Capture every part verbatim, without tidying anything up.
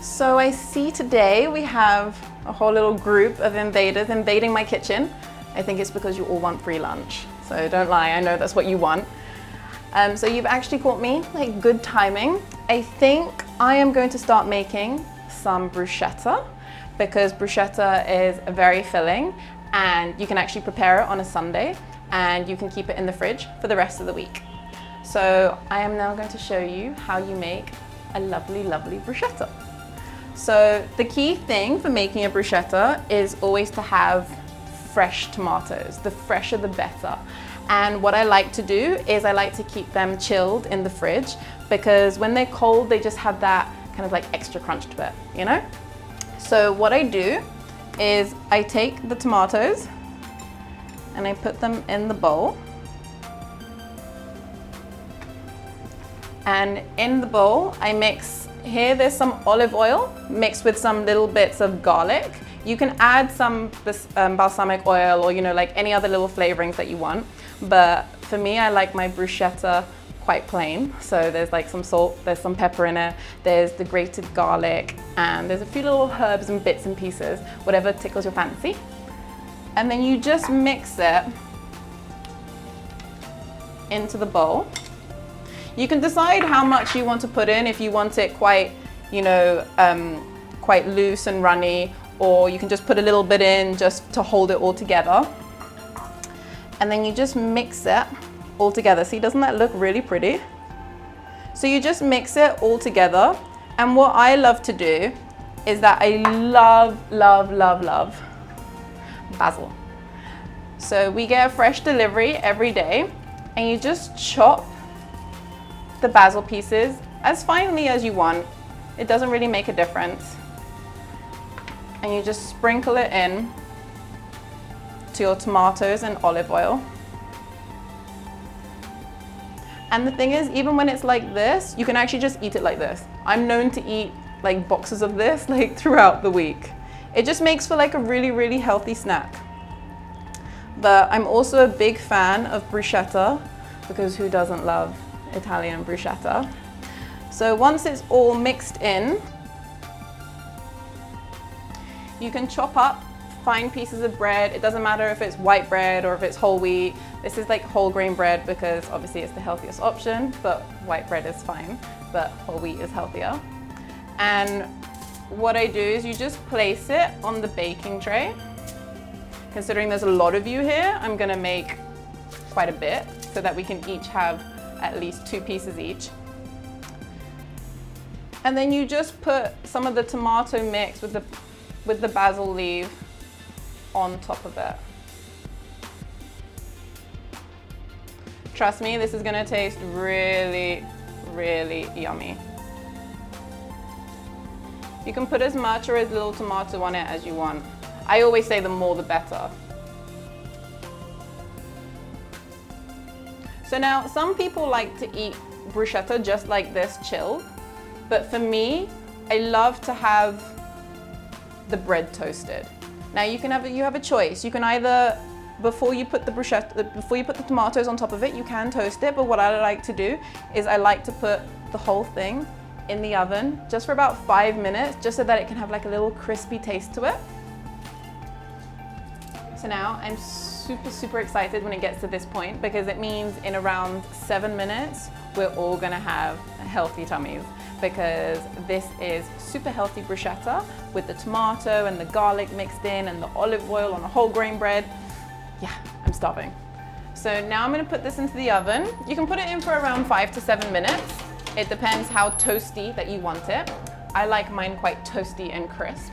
So I see today we have a whole little group of invaders invading my kitchen. I think it's because you all want free lunch. So don't lie, I know that's what you want. Um, so you've actually caught me, like, good timing. I think I am going to start making some bruschetta, because bruschetta is very filling and you can actually prepare it on a Sunday and you can keep it in the fridge for the rest of the week. So I am now going to show you how you make a lovely, lovely bruschetta. So the key thing for making a bruschetta is always to have fresh tomatoes. The fresher the better. And what I like to do is I like to keep them chilled in the fridge, because when they're cold they just have that kind of like extra crunch to it, you know? So what I do is I take the tomatoes and I put them in the bowl. And in the bowl I mix, here there's some olive oil mixed with some little bits of garlic. You can add some um, balsamic oil, or, you know, like any other little flavorings that you want. But for me, I like my bruschetta quite plain. So there's like some salt, there's some pepper in it, there's the grated garlic, and there's a few little herbs and bits and pieces, whatever tickles your fancy. And then you just mix it into the bowl. You can decide how much you want to put in, if you want it quite, you know, um, quite loose and runny, or you can just put a little bit in just to hold it all together. And then you just mix it all together. See, doesn't that look really pretty? So you just mix it all together. And what I love to do is that I love, love, love, love basil. So we get a fresh delivery every day, and you just chop the basil pieces as finely as you want. It doesn't really make a difference. And you just sprinkle it in to your tomatoes and olive oil. And the thing is, even when it's like this, you can actually just eat it like this. I'm known to eat like boxes of this like throughout the week. It just makes for like a really, really healthy snack. But I'm also a big fan of bruschetta, because who doesn't love Italian bruschetta? So once it's all mixed in, you can chop up fine pieces of bread. It doesn't matter if it's white bread or if it's whole wheat. This is like whole grain bread, because obviously it's the healthiest option, but white bread is fine, but whole wheat is healthier. And what I do is you just place it on the baking tray. Considering there's a lot of you here, I'm gonna make quite a bit so that we can each have at least two pieces each. And then you just put some of the tomato mix with the with the basil leaf on top of it. Trust me, this is gonna taste really, really yummy. You can put as much or as little tomato on it as you want. I always say the more the better. So now, some people like to eat bruschetta just like this, chilled, but for me, I love to have the bread toasted. Now you can have a, you have a choice. You can either, before you put the bruschetta, before you put the tomatoes on top of it, you can toast it. But what I like to do is I like to put the whole thing in the oven just for about five minutes, just so that it can have like a little crispy taste to it. So now I'm super, super excited when it gets to this point, because it means in around seven minutes, we're all gonna have healthy tummies, because this is super healthy bruschetta with the tomato and the garlic mixed in and the olive oil on a whole grain bread. Yeah, I'm starving. So now I'm gonna put this into the oven. You can put it in for around five to seven minutes. It depends how toasty that you want it. I like mine quite toasty and crisp.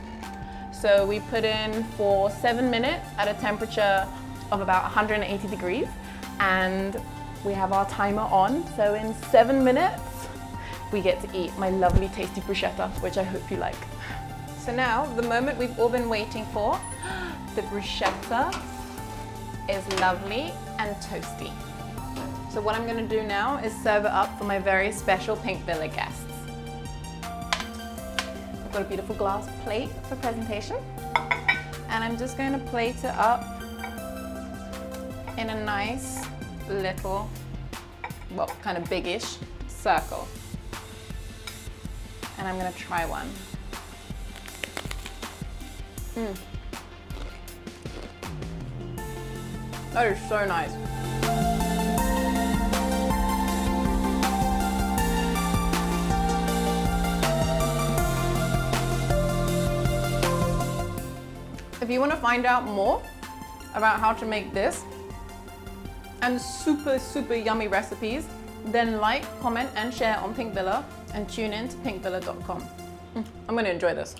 So we put in for seven minutes at a temperature of about one hundred eighty degrees, and we have our timer on. So in seven minutes, we get to eat my lovely tasty bruschetta, which I hope you like. So now, the moment we've all been waiting for, the bruschetta is lovely and toasty. So what I'm gonna do now is serve it up for my very special Pinkvilla guests. I've got a beautiful glass plate for presentation, and I'm just gonna plate it up in a nice little, well, kind of biggish circle. And I'm gonna try one. Mm. That is so nice. If you want to find out more about how to make this and super, super yummy recipes, then like, comment and share on Pinkvilla and tune in to pinkvilla dot com. I'm going to enjoy this.